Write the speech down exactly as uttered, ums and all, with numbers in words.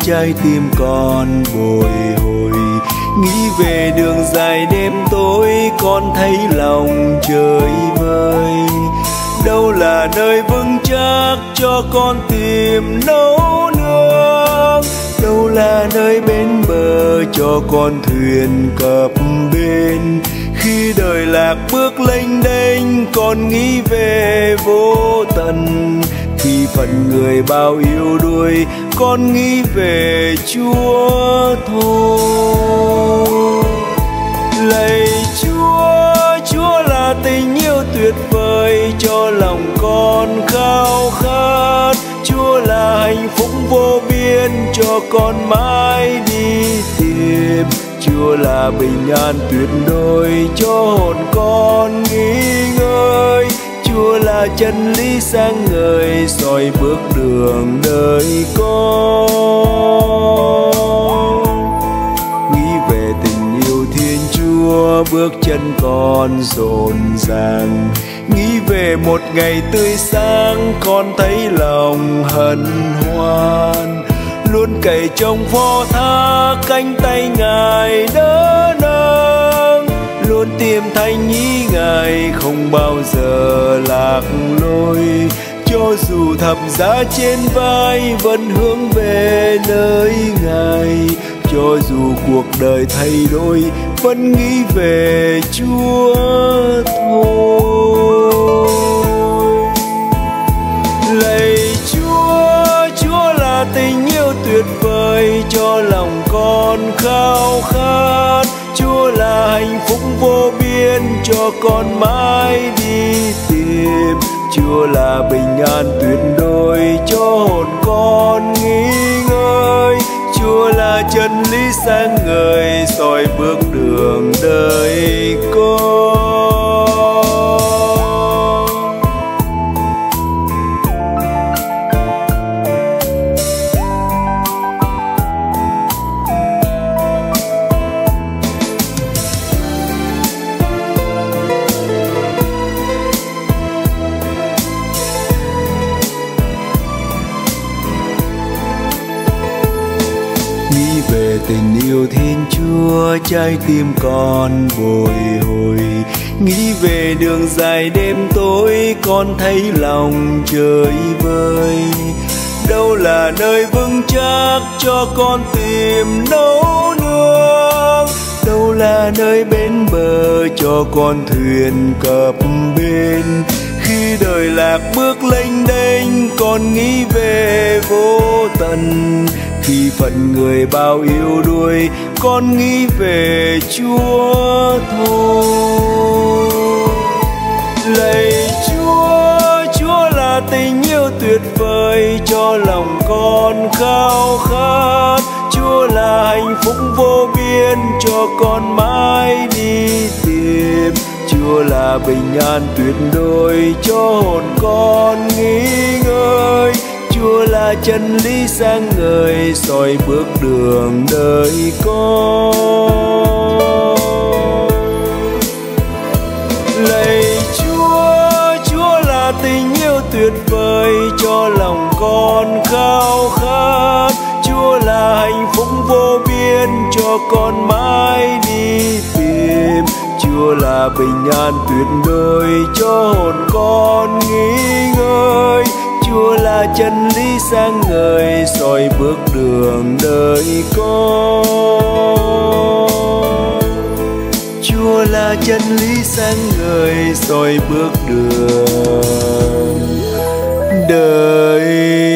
trái tim con bồi hồi, nghĩ về đường dài đêm tối con thấy lòng trời vơi. Đâu là nơi vững chắc cho con tìm nấu nương, đâu là nơi bên bờ cho con thuyền cập bến. Khi đời lạc bước lênh đênh con nghĩ về vô tận, khi phận người bao yêu đuôi con nghĩ về Chúa thôi. Lạy Chúa, Chúa là tình yêu tuyệt vời cho lòng con khao khát, Chúa là hạnh phúc vô biên cho con mãi đi tìm, Chúa là bình an tuyệt đối cho hồn con nghỉ ngơi, Chúa là chân lý sáng ngời soi bước đường đời con. Nghĩ về tình yêu Thiên Chúa bước chân con rộn ràng, nghĩ về một ngày tươi sáng con thấy lòng hân hoan. Luôn cậy trong phó thác cánh tay Ngài đỡ nâng, luôn tìm thanh ý Ngài không bao giờ lạc lối, cho dù thập giá trên vai vẫn hướng về nơi Ngài, cho dù cuộc đời thay đổi vẫn nghĩ về Chúa thôi. Lạy Chúa, Chúa là tình yêu tuyệt vời cho lòng con khao khát, Chúa là hạnh phúc vô biên cho con mãi đi tìm, Chúa là bình an tuyệt đối cho hồn con nghỉ ngơi, Chúa là chân lý sáng ngời soi bước đường đời con. Tình yêu Thiên Chúa trái tim con bồi hồi, nghĩ về đường dài đêm tối con thấy lòng trời vơi. Đâu là nơi vững chắc cho con tìm nấu nương, đâu là nơi bên bờ cho con thuyền cập bến. Khi đời lạc bước lênh đênh con nghĩ về vô tận, khi phận người bao yêu đuôi con nghĩ về Chúa thôi. Lạy Chúa, Chúa là tình yêu tuyệt vời cho lòng con khao khát, Chúa là hạnh phúc vô biên cho con mãi đi tìm, Chúa là bình an tuyệt đối cho hồn con nghỉ ngơi, Chúa là chân lý sáng ngời soi bước đường đời con. Lạy Chúa, Chúa là tình yêu tuyệt vời cho lòng con khao khát, Chúa là hạnh phúc vô biên cho con mãi đi tìm, Chúa là bình an tuyệt đối cho hồn con nghỉ ngơi, Chúa là chân lý sáng ngời soi bước đường đời con. Chúa là chân lý sáng ngời soi bước đường đời.